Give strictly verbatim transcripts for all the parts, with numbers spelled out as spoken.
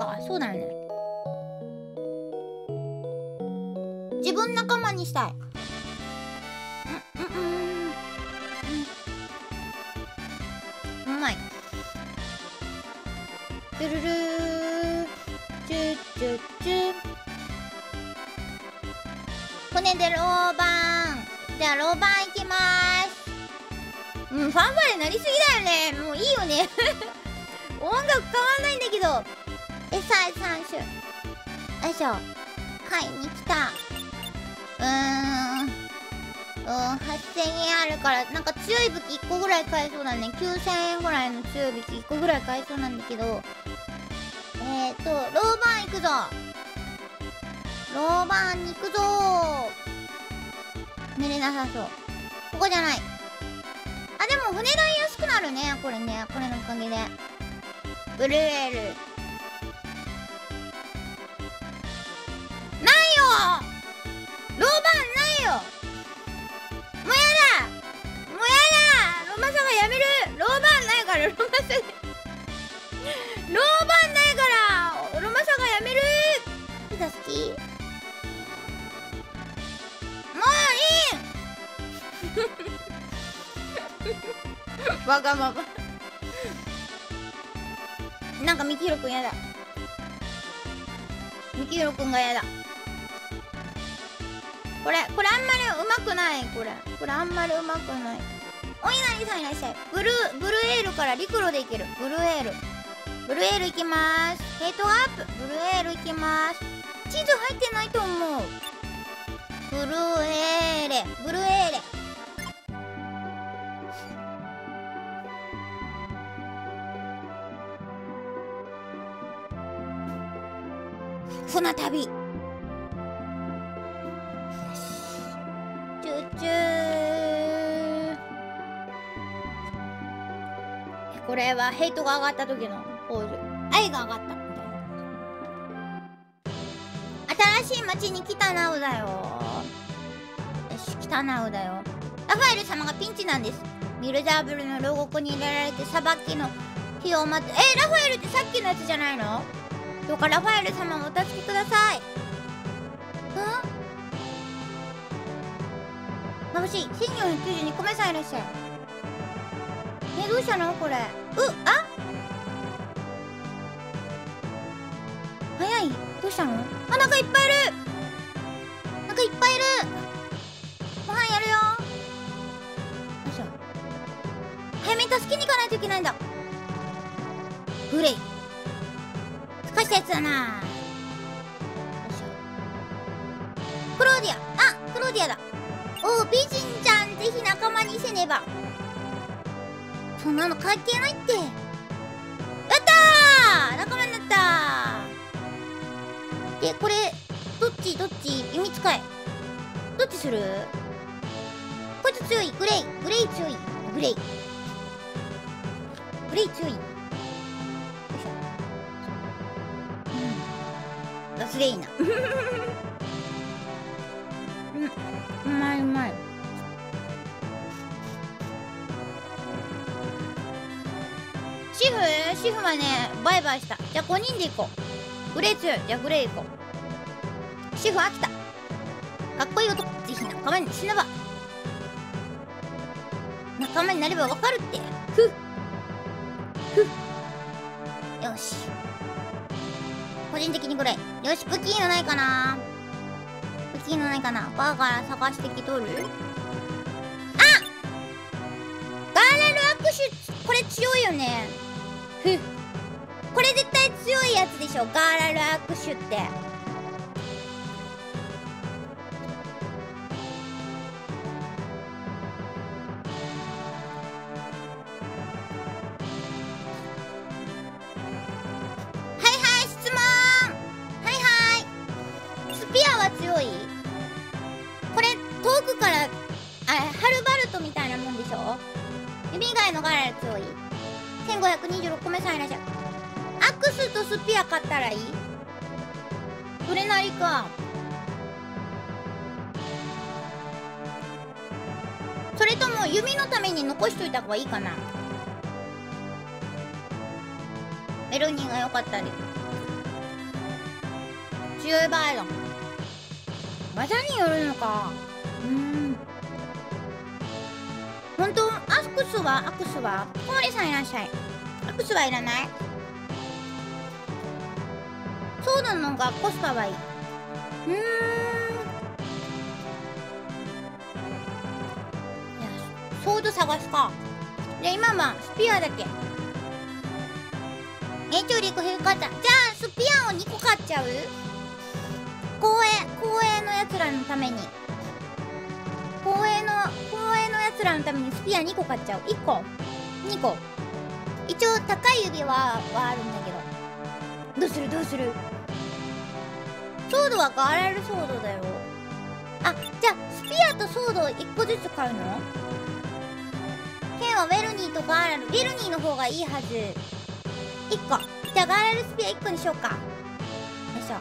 ああ、そうだよね。自分仲間にしたい。うんうんうん、うまい。チュルルーチュチュチュ骨でローバン。じゃあローバンいきまーす。うん、ファンファンになりすぎだよね。もういいよね。音楽変わんないんだけど。エサイ三種。よいしょ。買いに来た。うーん。うーん、はっせんえんあるから、なんか強い武器いっこぐらい買えそうだね。きゅうせんえんぐらいの強い武器いっこぐらい買えそうなんだけど。えーと、ローバン行くぞ。ローバンに行くぞー。寝れなさそう。ここじゃない。あ、でも、船代安くなるね。これね。これのおかげで。ブルーエル。ないよー、ローバンないよ。もうやだもうやだ、ロマサがやめる。ローバンないから、ロマサが。ローバンないから、ロマサがやめる。ピザ好き？もういい。わがまま。なんかみきひろくんやだ。みきひろくんがやだ。これこれあんまりうまくない。これこれあんまりうまくない。お稲荷さんいらっしゃい。ブルーブルーエールから陸路でいける。ブルーエールブルーエールいきまーす。ヘイトアップ。ブルーエールいきまーす。地図入ってないと思う。ブルーエーレブルーエーレ。船旅。チュチュー。これはヘイトが上がった時のポーズ。愛が上がったみたいな。新しい町に来たなうだよ。よし、来たなうだよ。ラファエル様がピンチなんです。ミルダーブルの牢獄に入れられて裁きの日を待って。え、ラファエルってさっきのやつじゃないの？どうかラファエル様をお助けください。うん、眩しい。せんよんひゃくきゅうじゅうにこめさんいらっしゃい。え、どうしたのこれ。う、あ、早い。どうしたの？あ、なんかいっぱいいる。なんかいっぱいいる。ご飯やるよ。よいしょ。早めに助けに行かないといけないんだ。グレイかしたやつだな。よいしょ。クローディア。あ、クローディアだ。おお、美人ちゃん、ぜひ仲間にせねば。そんなの関係ないって。やったー、仲間になったー。で、これどっちどっち、弓使いどっちする？こいつ強い。グレイグレイ強い。グレイグレイ強い。すげえいいな。うん、うまいうまい。シフシフはね、バイバイした。じゃあごにんで行こう。グレー強い。じゃあグレー行こう。シフ飽きた。かっこいい男。ぜひ仲間にしねば。仲間になればわかるって。ふっふっ。よし。個人的にグレイ。よし、武器いいのないかな。武器いいのないかな。バーガー探してきとる。あ、ガーレル握手。これ強いよね。ふっ、これ絶対強いやつでしょ。ガーレル握手って。いいかな。メロニーが良かったり。強いバイロン。技によるのか。うーん。本当、アクスはアクスはコウリさんいらっしゃい。アクスはいらない。ソードのがコスパはいい。うーん。いや、ソード探すか。で、今はスピアだけ。ネチューリックヘルカッター。じゃあ、スピアをにこ買っちゃう？公営、公営のやつらのために。公営の、公営のやつらのためにスピアにこ買っちゃう。いっこ。にこ。一応、高い指輪はあるんだけど。どうするどうする。ソードはガーレルソードだよ。あ、じゃあ、スピアとソードをいっこずつ買うの？剣はウェルニーとガーレル。ウェルニーの方がいいはず。いっこ。じゃあガーレルスピアいっこにしようか。よいしょ。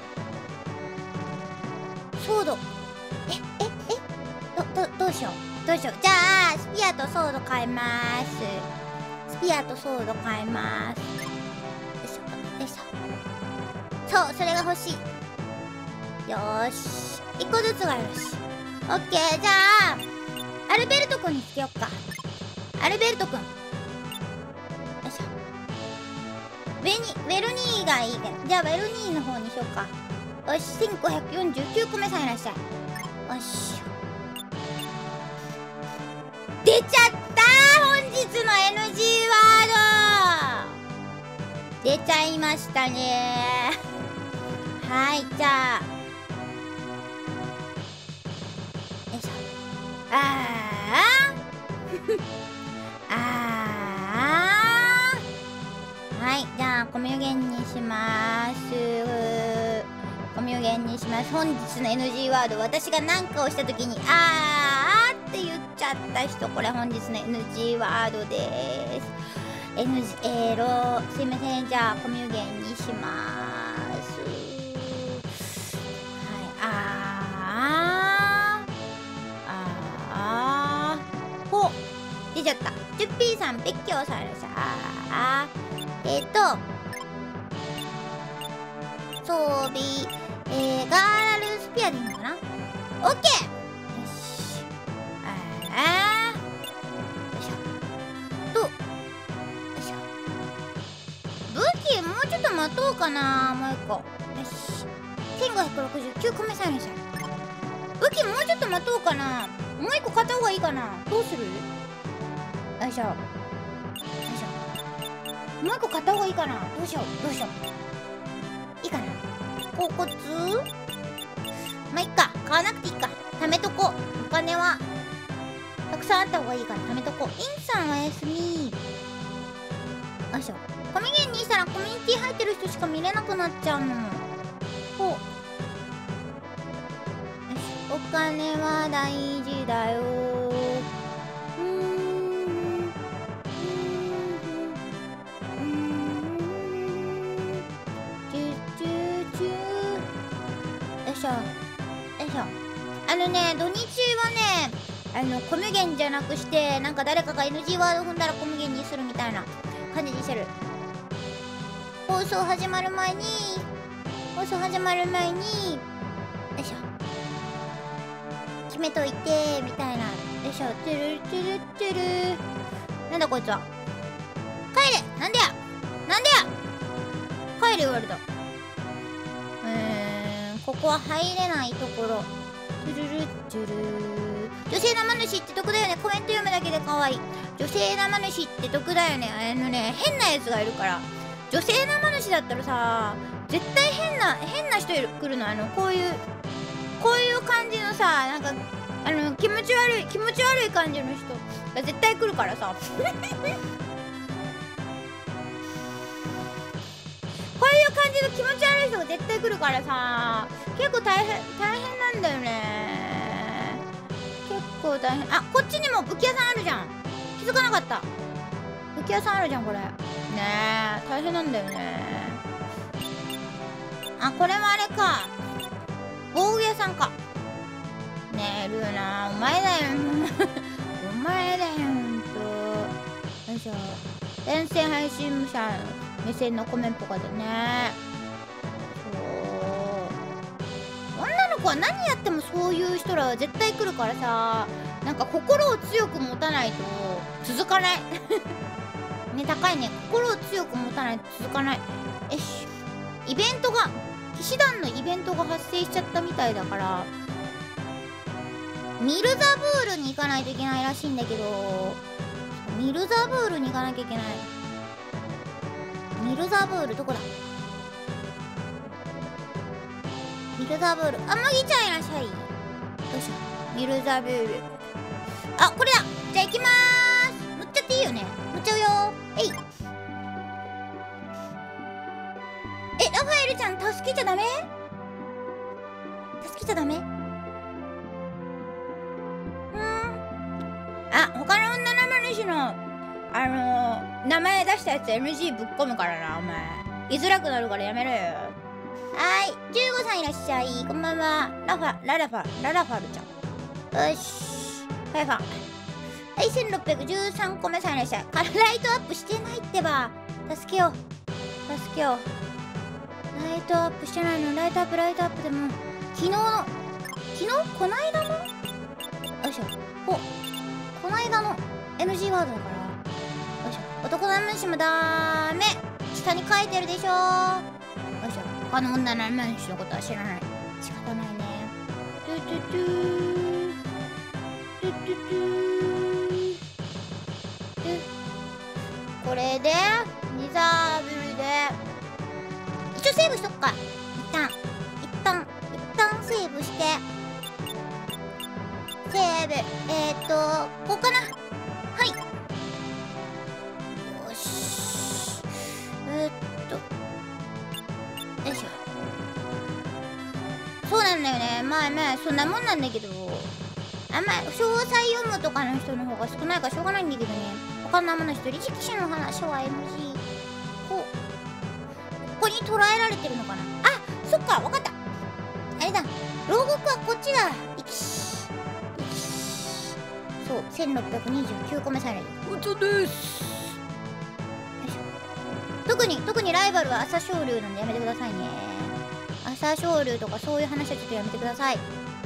ソード。え、え、え、ど、ど、どうしよう。どうしよう。じゃあ、スピアとソード買いまーす。スピアとソード買いまーす。よいしょ、よいしょ。そう、それが欲しい。よーし。いっこずつがよし。オッケー。じゃあ、アルベルトくんにつけよっか。アルベルトくん。ウェルニーがいいね。じゃあウェルニーの方にしようか。よし、せんごひゃくよんじゅうきゅうこめさんいらっしゃい。よし。出ちゃったー、本日の エヌジー ワード出ちゃいましたねー。はい、じゃあ。よいしょ。あーあー。はい、じゃあコミュゲンにしまーす。コミュゲンにします。本日の エヌジー ワード、私が何かをした時に「あー」って言っちゃった人、これ本日の エヌジー ワードでーす。 エヌジー エロすいません。じゃあコミュゲンにしまーす。はい、あーあーほ出ちゃった。 じゅっぴー さん、べっきょうさんいらっしゃい。あーえっと、装備、えー、ガーラルスピアでいいのかな？オッケー！よし。あー。よいしょ。と、よいしょ。武器、もうちょっと待とうかな。もう一個。よし。せんごひゃくろくじゅうきゅうこめさんにしちゃう。武器、もうちょっと待とうかな。もう一個買った方がいいかな。どうする？よいしょ。もう一個買った方がいいかな。どうしようどうしよう。いいかな。甲骨まあいっか。買わなくていいか。貯めとこう。お金はたくさんあった方がいいから貯めとこう。インさんおやすみ。よいしょ。コミゲンにしたらコミュニティ入ってる人しか見れなくなっちゃうの。ほう。よし。お金は大事だよ。あのね、土日はね、あのコミュゲンじゃなくして、なんか誰かが エヌジー ワード踏んだらコミュゲンにするみたいな感じにしてる。放送始まる前に、放送始まる前に、よいしょ、決めといて、みたいな。よいしょ、トゥルトゥルトゥル。なんだこいつは。帰れ！なんでや！なんでや！帰れ言われた。うーん、ここは入れないところ。ルルルル女性生主って得だよね。コメント読むだけで可愛い。女性生主って得だよね。あのね、変なやつがいるから。女性生主だったらさ、絶対変な変な人来るの。あのこういうこういう感じのさ、なんかあの気持ち悪い気持ち悪い感じの人が絶対来るからさこういう感じの気持ち悪い人が絶対来るからさ、結構大変大変なんだよね。結構大変。あ、こっちにも武器屋さんあるじゃん。気づかなかった。武器屋さんあるじゃん、これね。え大変なんだよね。あ、これはあれか、防具屋さんかね。えルーナお前だよお前だよ本当。よいしょ。連戦配信者目線のコメントがでね。は何やってもそういう人らは絶対来るからさ、なんか心を強く持たないと続かないね、高いね。心を強く持たないと続かない。よし、イベントが騎士団のイベントが発生しちゃったみたいだからミルザブールに行かないといけないらしいんだけど、ミルザブールに行かなきゃいけない。ミルザブールどこだ、ミルザブール。あ、マギちゃんいらっしゃい。よいしょ、ミルザブール。あ、これだ。じゃあ行きまーす。乗っちゃっていいよね。乗っちゃうよー。えい。え、ラファエルちゃん助けちゃダメ？助けちゃダメ？うーん。あ、他の女の主の、あのー、名前出したやつ エヌジー ぶっ込むからな、お前。居づらくなるからやめろよ。はい、じゅうごさんいらっしゃい。こんばんは。ラファ、ララファ、ララファルちゃん。よし。ファイファ。はい、せんろっぴゃくじゅうさんこめさんいらっしゃい。からライトアップしてないってば。助けよう。助けよう。ライトアップしてないの。ライトアップ、ライトアップでも。昨日の、昨日こないだの、よいしょ。お、こないだの エヌジー ワードだから。よいしょ。男の虫もダメ。下に書いてるでしょ。よいしょ、他の女の主のことは知らない。仕方ないね。トゥトゥトゥートゥトゥトゥー。これでミルザブルで一応セーブしとくか。一旦一旦一旦セーブしてセーブ、えーっとここかな。はい、よし、えーっとよいしょ。そうなんだよね。まあまあそんなもんなんだけど、あんま詳細読むとかの人の方が少ないからしょうがないんだけどね。他の生の一人力士の話は エヌジー。 こう、ここに捉えられてるのかな。あ、そっか、わかった。あれだ、牢獄はこっちだ。いきしいきし。そう、せんろっぴゃくにじゅうきゅうこめされる。本当です。特に、特にライバルは朝青龍なんでやめてくださいね。朝青龍とかそういう話はちょっとやめてください。よ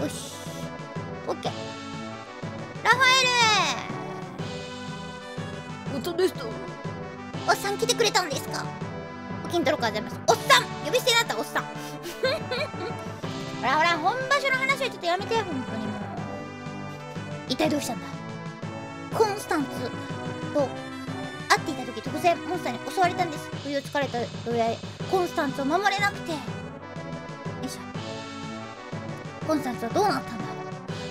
し。オッケー。ラファエルー！おっさんでした。おっさん来てくれたんですか。お金取ろうか、ございます。おっさん呼び捨てになった、おっさんほらほら、本場所の話はちょっとやめて、本当にもう。一体どうしたんだ。コンスタンツと会っていた時、突然モンスターに襲われたんです。不意をつかれたどやコンスタンツを守れなくて、よいしょ。コンスタンツはどうなったんだ。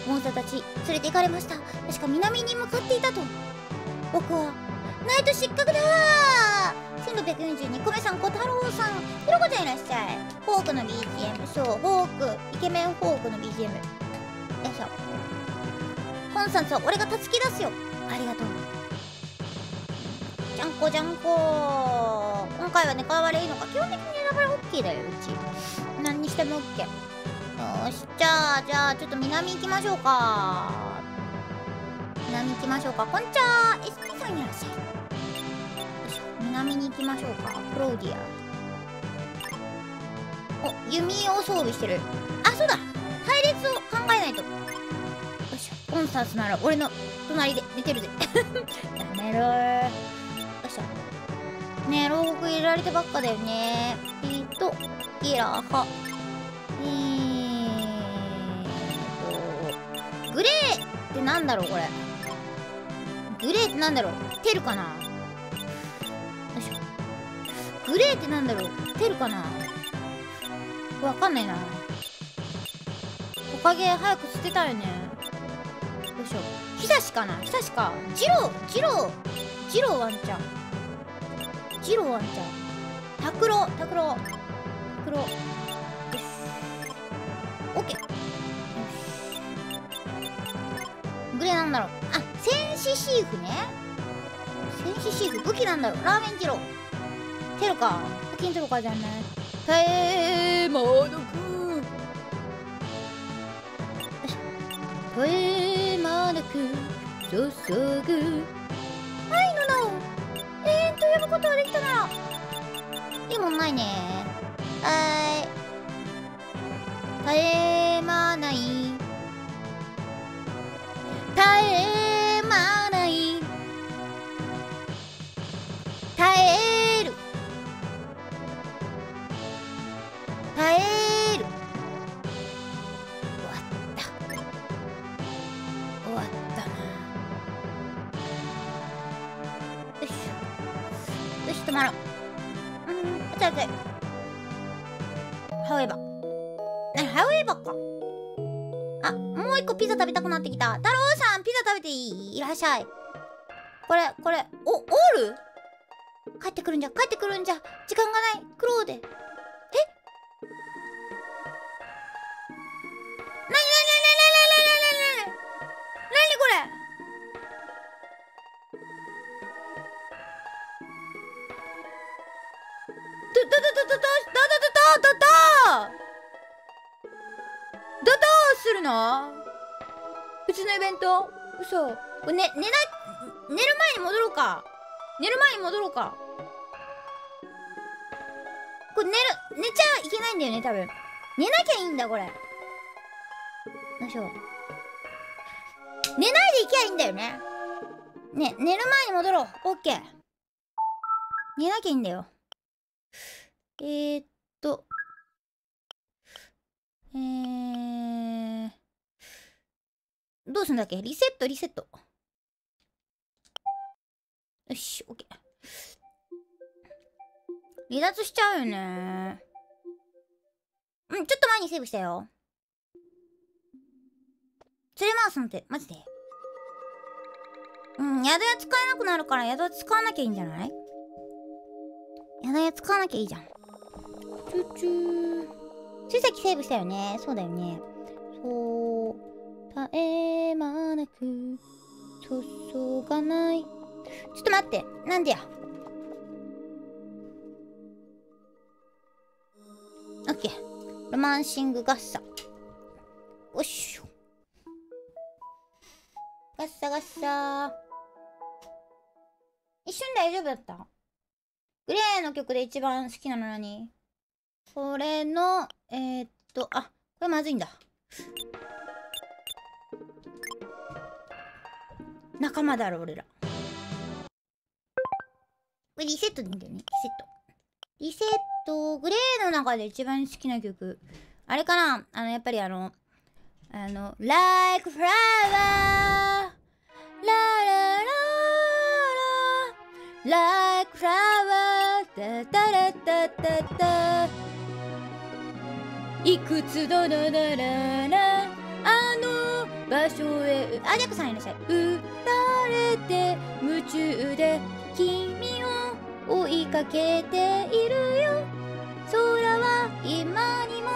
モンスターたち連れて行かれました。確か南に向かっていたと。僕はナイト失格だー。せんろっぴゃくよんじゅうにこめさん、小太郎さん、ひろこちゃんいらっしゃい。フォークの ビージーエム、 そう、フォークイケメンフォークの ビージーエム。 よいしょ。コンスタンツは俺が助け出すよ。ありがとう。じゃんこじゃんこ。今回はね、顔割れいいのか。基本的にだからオッケーだよ、うち。何にしてもオッケー。よし、じゃあ、じゃあ、ちょっと南行きましょうか。南行きましょうか。こんちゃー、エスピー さんにいらっしゃい。よいしょ、南に行きましょうか。プロディア。お、弓を装備してる。あ、そうだ。隊列を考えないと。よいしょ、コンスタンスなら俺の隣で寝てるぜ。やめろー。ねえ、牢獄入れられてばっかだよね。えーと、ギラハ。えーと、グレーってなんだろう、これ。グレーってなんだろう、テルかな。よいしょ。グレーってなんだろう、テルかな。わかんないな。トカゲ早く捨てたいね。よいしょ。ヒサシかな、ヒサシか。ジロー、ジロー、ジローワンちゃん。ジローワンちゃん。タクロー、タクロー、タクロー。よし。オッケー。よし。グレーなんだろう。あ、戦士シーフね。戦士シーフ、武器なんだろう。ラーメンジロー。テロか。武器にテロかじゃない。テーマー毒。よいしょ。テーマー毒、注ぐ。呼ぶことができたならいいもんないね。はーい、たえーまー耐える。終わった終わったな。よしよし、止まろう。うんー、熱い熱い。ハウエバー、ハウエバーか。あ、もう一個ピザ食べたくなってきた。太郎さん、ピザ食べていい？いらっしゃい。これこれ、お、オール帰ってくるんじゃ、帰ってくるんじゃ、時間がない、苦労で。え？なになになになになになになになになにこれ？ど、ど、ど、ど、ど、ど、ど、ど、ど、ど、ど、ど、どうするの？うちのイベント？嘘。これ、ね、寝ない、寝る前に戻ろうか。寝る前に戻ろうか。これ寝る、寝ちゃいけないんだよね、多分。寝なきゃいいんだ、これ。よいしょ。寝ないでいけばいいんだよね。ね、寝る前に戻ろう。オッケー。寝なきゃいいんだよ。えーっと。えー。どうすんだっけ？リセット、リセット。よし、オッケー。離脱しちゃうよね。うん、ちょっと前にセーブしたよ。連れ回すなんて、マジで。うん、宿屋使えなくなるから、宿屋使わなきゃいいんじゃない？宿屋使わなきゃいいじゃん。チュチュー。ついさっきセーブしたよね。そうだよね。そう、絶え間なく、注がない。ちょっと待って、なんでや。オッケー。ロマンシングガッサ。おっしょ。ガッサガッサ。一瞬大丈夫だった？グレーの曲で一番好きなの何？これの、えー、っと、あ、これまずいんだ。仲間だろ、俺ら。リセットでいいんだよね。リセット。リセット、グレーの中で一番好きな曲。あれかな？あの、やっぱりあの、あの、Like Flower! ララララ Like Flower! タタラタタタ。いくつだらららら、あの場所へ。あ、ジャックさんいらっしゃい。打たれて夢中で君を追いかけているよ。空は今にも。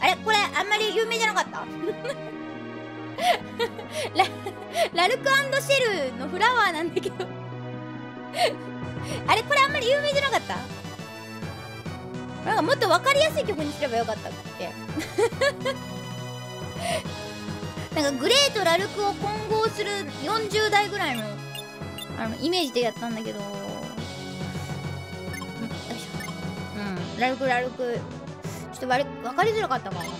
あれ、これあんまり有名じゃなかったラ, ラルク&シェルのフラワーなんだけどあれ、これあんまり有名じゃなかった？なんかもっと分かりやすい曲にすればよかったっけなんかグレーとラルクを混合するよんじゅう代ぐらいのあのイメージでやったんだけど。ラルクラルク、ちょっと割分かりづらかったか。そうそう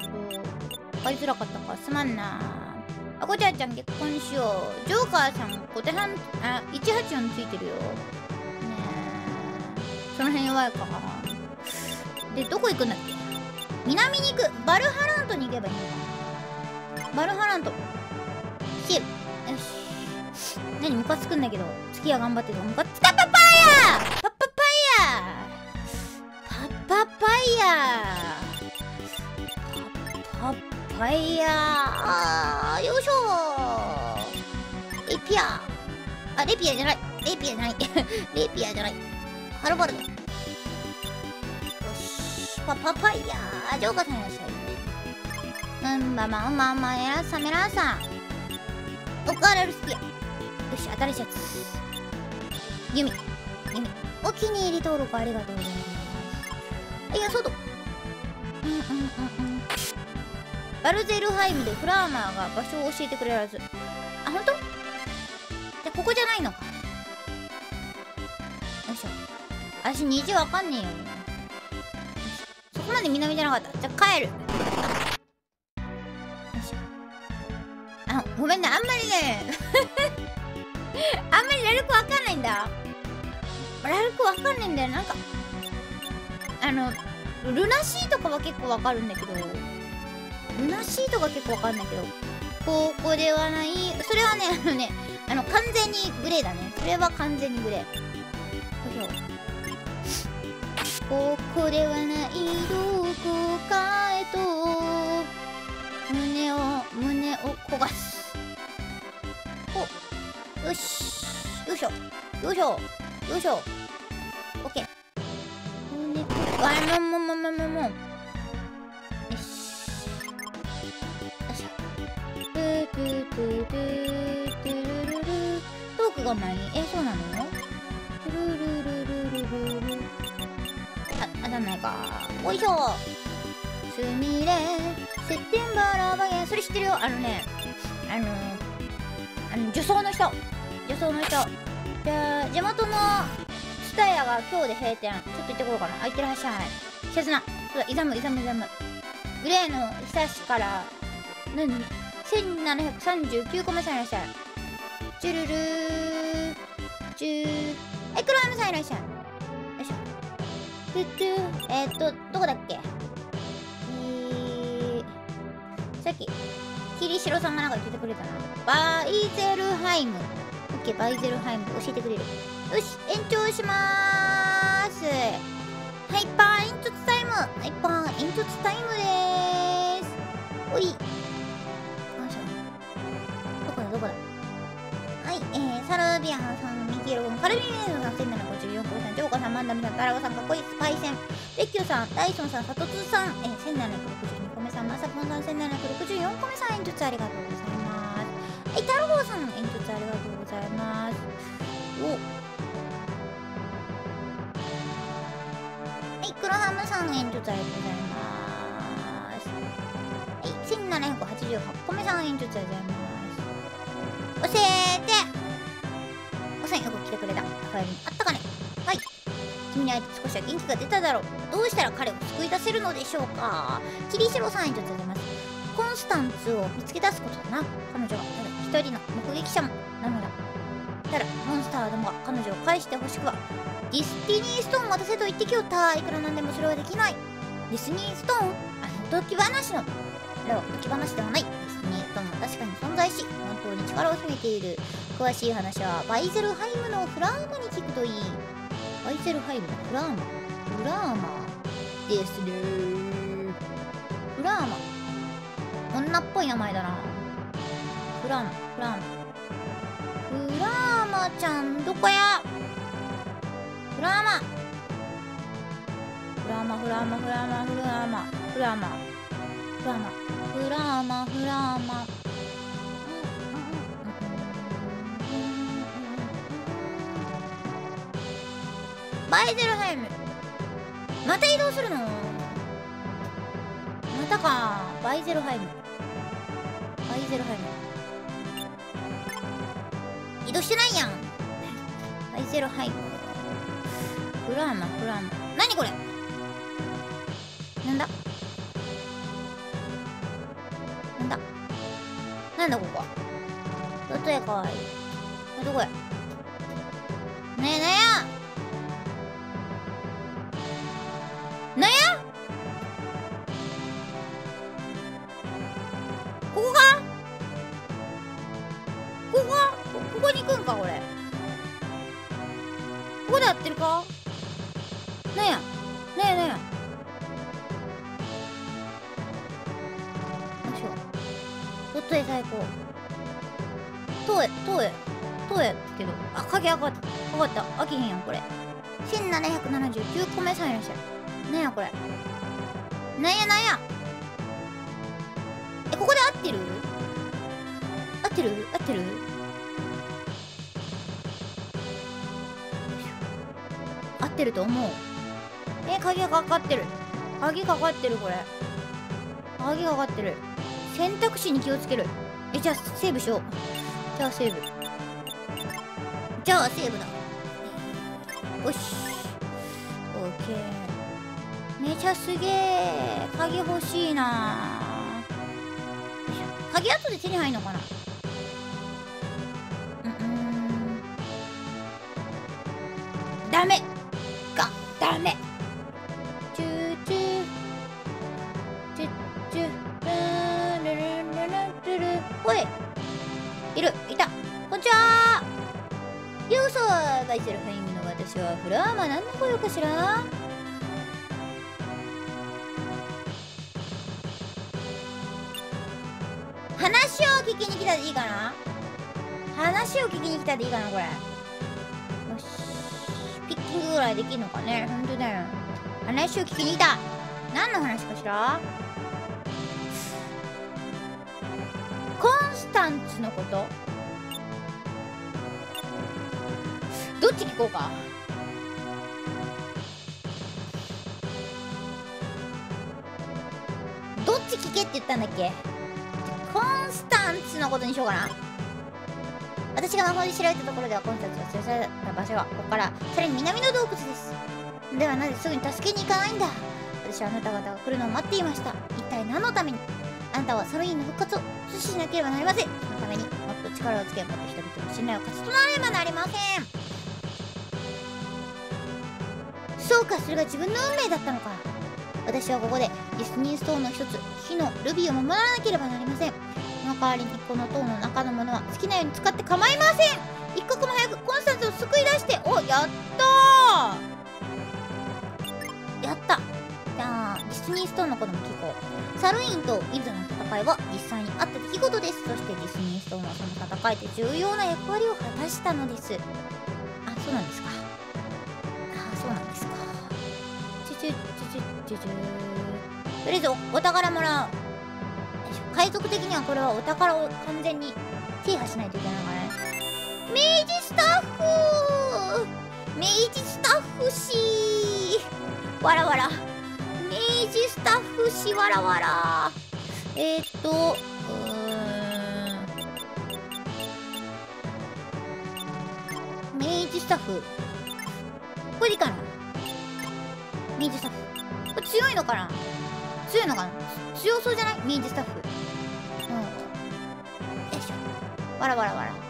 そうそう、分かりづらかったか、すまんな。あこちゃんちゃん結婚しよう。ジョーカーさん小手半、あいちはちよんついてるよね。えその辺弱いか。でどこ行くんだっけ？南に行く。バルハラントに行けばいいのか。バルハラントシーブ。よし、何ムカつくんだけど。月は頑張ってる。ムカつかパパやパパパパイヤーパパイヤー。あーよいしょー。レピア、あレピアじゃない、レピアじゃないレピアじゃない、ハロバルド。よし、パパパイヤー。ジョーカーさんいらっしゃい。うんばまんまんまんやらさめらさオカラルスピア。よし、新しいやつ。ユミユミ、お気に入り登録ありがとうございます。いや、そうだ。うんうんうんうん。バルゼルハイムでフラーマーが場所を教えてくれるはず。あ、ほんと？じゃ、ここじゃないのか。よいしょ。私、虹わかんねえよ。そこまで南じゃなかった。じゃ、帰る。よいしょ。あ、ごめんね。あんまりね、あんまりラルクわかんないんだ。ラルクわかんないんだよ。なんか。あのルナシーとかは結構わかるんだけど、ルナシーとか結構わかるんだけど、ここではない、それはね、あのね、あの、完全にグレーだね。それは完全にグレー。ここではない、どこかへと、胸を、胸を焦がす。お、よし、よいしょ、よいしょ、よいしょ。オッケー。あ、もうもうもうもうもう。よし。よいしょ。トゥトゥトゥトゥトゥルルル。トークが前に、え、そうなの？トゥルルルルルルル。あ、当たんないか。おいしょ。すみれ、セッテンバーラーバゲン。それ知ってるよ。あのね、あのー、あの女装の人。女装の人。じゃあ、地元のスタヤが今日で閉店。ちょっと行ってこようかな。開いてらっしゃい。切な。そうだ、イザム、イザム、イザム。グレーの久しから、何 ?せんななひゃくさんじゅうきゅうこめさんいらっしゃい。チュルルー。チュー。え、黒山さんいらっしゃい。よいしょ。トゥトゥ。えー、っと、どこだっけ？えー、さっき、キリシロさんがなんか言ってくれたな。バイゼルハイム。オッケー、バイゼルハイム。教えてくれる。よし、延長しまーす。ハイパー延長タイム、ハイパー延長タイムでーす。おい。よいしょ。どこだ、どこだ。はい、えー、サルビアンさん、ミキロ君、カルビネーズさん、せんななひゃくごじゅうよんこうさん、ジョーカーさん、マンダミさん、タラゴさん、かっこいいスパイセン、レッキューさん、ダイソンさん、サトツさん、えー、せんななひゃくろくじゅうにこめさん、マサコンさん、せんななひゃくろくじゅうよんこめさん、延長ありがとうございます。はい、タラゴさん、延長ありがとうございます。お。黒ハムさん、延長ありがとうございます。はい、せんななひゃくはちじゅうはちこめさん、延長ありがとうございます。教えておさん、よく来てくれた。ファイルにあったかね。はい。君に会えて少しは元気が出ただろう。どうしたら彼を救い出せるのでしょうか。キリシロさん、延長ありがとうございます。コンスタンツを見つけ出すことだな。彼女はただ一人の目撃者もなのだ。ただ、モンスターどもは彼女を返してほしくは。ディスティニーストーンを渡せと言ってきよった。いくらなんでもそれはできない。ディスニーストーン、あの時話の、あれは時話ではない。ディスニーストーンは確かに存在し、本当に力を秘めている。詳しい話はバイゼルハイムのフラーマに聞くといい。バイゼルハイムのフラーマ、フラーマですね。フラーマ、女っぽい名前だな。フラーマ、フラーマ、フラーマちゃんどこや。フラーマ、フラーマ、フラーマ、フラーマ、フラーマ、フラーマ、フラーマ、フラーマ、フラーマ。バイゼルハイム、また移動するの？またか。バイゼルハイム、バイゼルハイム移動してないやん。バイゼルハイム、フラーマ、フラーマ。何これ、なんだなんだなんだここは。どこやかい、どこや。ねえ、なんやなんやここか、ここか、ここに行くんかこれ。ここで合ってるか。なんやなんやなんや。よいしょ。どっとへ最高。遠へ遠へ遠へけど、あ、影上がった、上がった。飽きへんやんこれ。せんななひゃくななじゅうきゅうこめさんいらっしゃる。なんやこれ、なんやなんや。え、ここで合ってる合ってる合ってる。合ってると思う。え、鍵がかかってる。鍵かかってるこれ。鍵がかかってる。選択肢に気をつける。え、じゃあセーブしよう。じゃあセーブ。じゃあセーブだ。よし。オッケー。めちゃすげえ。鍵欲しいな。鍵後で手に入るのかな。うんうん。ダメ。が、ダメ。チューチュー。考えてるハイミの私はフラーマ何の御用かしら。話を聞きに来たでいいかな話を聞きに来たでいいかなこれ。よしピッキングぐらいできるのかね。ほんとだよ。話を聞きに来た。何の話かしら。コンスタンツのこと。どっち聞こうか。どっち聞けって言ったんだっけ。コンスタンツのことにしようかな。私が魔法で調べたところではコンスタンツが連れ去られた場所はここからさらに南の洞窟です。ではなぜすぐに助けに行かないんだ。私はあなた方が来るのを待っていました。一体何のために。あなたはサロインの復活を阻止しなければなりません。そのためにもっと力をつけもっと人々の信頼を勝ち取らねばなりません。そうか、それが自分の運命だったのか。私はここでディスニーストーンの一つ火のルビーを守らなければなりません。その代わりにこの塔の中のものは好きなように使って構いません。一刻も早くコンスタンツを救い出して。お、やったーやった。じゃあディスニーストーンのことも聞こう。サルインとイルザの戦いは実際にあった出来事です。そしてディスニーストーンはその戦いで重要な役割を果たしたのです。あ、そうなんですか。とりあえず お, お宝もらう。海賊的にはこれはお宝を完全に制覇しないといけないからね。明治スタッフ明治スタッフしーわらわら明治スタッフしわらわら。えー、っとうーん明治スタッフこれでいいかな。明治スタッフ強いのかな強いのかな強そうじゃない明治スタッフ。うんよいしょわらわらわら